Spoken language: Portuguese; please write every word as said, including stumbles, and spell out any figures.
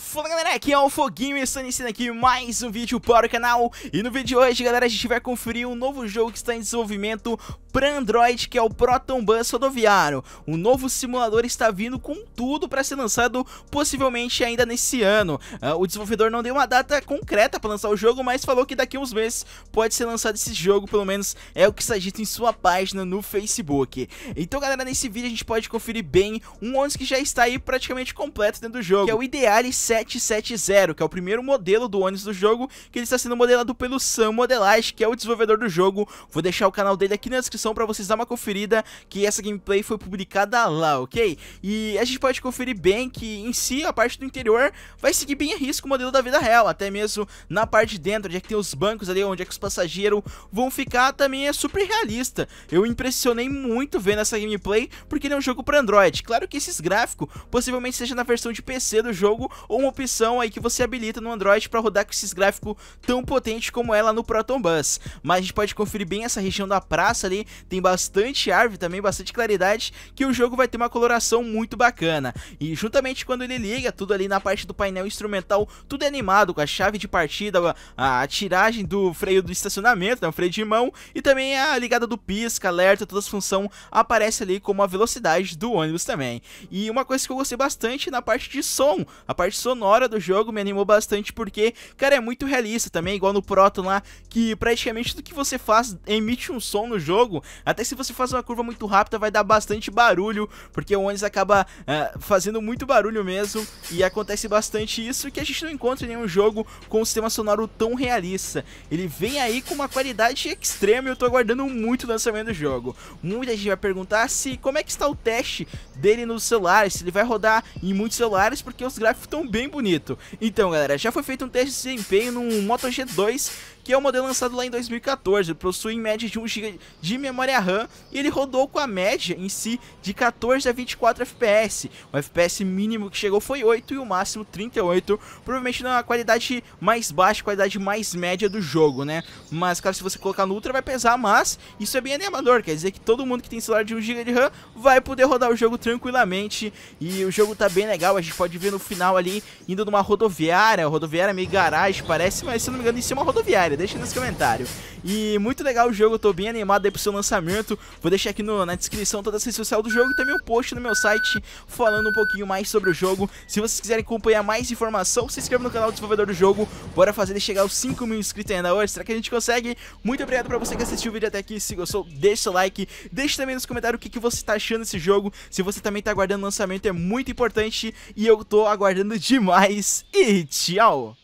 Fala galera, aqui é o Foguinho e estou iniciando aqui mais um vídeo para o canal. E no vídeo de hoje, galera, a gente vai conferir um novo jogo que está em desenvolvimento para Android, que é o Proton Bus Rodoviário. O novo simulador está vindo com tudo para ser lançado possivelmente ainda nesse ano. uh, O desenvolvedor não deu uma data concreta para lançar o jogo, mas falou que daqui a uns meses pode ser lançado esse jogo, pelo menos é o que está dito em sua página no Facebook. Então galera, nesse vídeo a gente pode conferir bem um ônibus que já está aí praticamente completo dentro do jogo, que é o Ideali sete sete sete zero, que é o primeiro modelo do ônibus do jogo, que ele está sendo modelado pelo Sam Modelage, que é o desenvolvedor do jogo. Vou deixar o canal dele aqui na descrição para vocês dar uma conferida, que essa gameplay foi publicada lá, ok? E a gente pode conferir bem que em si a parte do interior vai seguir bem a risco o modelo da vida real, até mesmo na parte de dentro, onde é que tem os bancos ali, onde é que os passageiros vão ficar, também é super realista. Eu impressionei muito vendo essa gameplay, porque ele é um jogo para Android. Claro que esses gráficos possivelmente seja na versão de P C do jogo, ou uma opção aí que você habilita no Android para rodar com esses gráficos tão potentes como ela no Proton Bus. Mas a gente pode conferir bem essa região da praça ali, tem bastante árvore também, bastante claridade, que o jogo vai ter uma coloração muito bacana. E juntamente quando ele liga, tudo ali na parte do painel instrumental, tudo é animado, com a chave de partida, a, a tiragem do freio do estacionamento, né, o freio de mão, e também a ligada do pisca, alerta, todas as funções aparecem ali como a velocidade do ônibus também. E uma coisa que eu gostei bastante na parte de som, a parte sonora do jogo me animou bastante, porque, cara, é muito realista também, igual no Proton lá, que praticamente tudo que você faz emite um som no jogo. Até se você faz uma curva muito rápida vai dar bastante barulho, porque o ônibus acaba uh, fazendo muito barulho mesmo. E acontece bastante isso, que a gente não encontra em nenhum jogo com um sistema sonoro tão realista. Ele vem aí com uma qualidade extrema e eu tô aguardando muito o lançamento do jogo. Muita gente vai perguntar se como é que está o teste dele nos celulares, se ele vai rodar em muitos celulares, porque os gráficos estão bem bonitos. Então galera, já foi feito um teste de desempenho no Moto G dois, que é o modelo lançado lá em dois mil e quatorze, possui em média de um gigabyte de memória RAM, e ele rodou com a média em si de quatorze a vinte e quatro F P S, o F P S mínimo que chegou foi oito e o máximo trinta e oito, provavelmente na qualidade mais baixa, qualidade mais média do jogo, né? Mas claro, se você colocar no Ultra vai pesar, mas isso é bem animador, quer dizer que todo mundo que tem celular de um gigabyte de RAM vai poder rodar o jogo tranquilamente, e o jogo tá bem legal, a gente pode ver no final ali, indo numa rodoviária, rodoviária meio garagem parece, mas se eu não me engano isso é uma rodoviária. Deixa nos comentários. E muito legal o jogo, eu tô bem animado aí pro seu lançamento. Vou deixar aqui no, na descrição toda a rede social do jogo e também um post no meu site falando um pouquinho mais sobre o jogo. Se vocês quiserem acompanhar mais informação, se inscreva no canal do desenvolvedor do jogo. Bora fazer ele chegar aos cinco mil inscritos ainda hoje. Será que a gente consegue? Muito obrigado pra você que assistiu o vídeo até aqui. Se gostou, deixa seu like. Deixa também nos comentários o que, que você tá achando desse jogo. Se você também tá aguardando o lançamento, é muito importante. E eu tô aguardando demais. E tchau!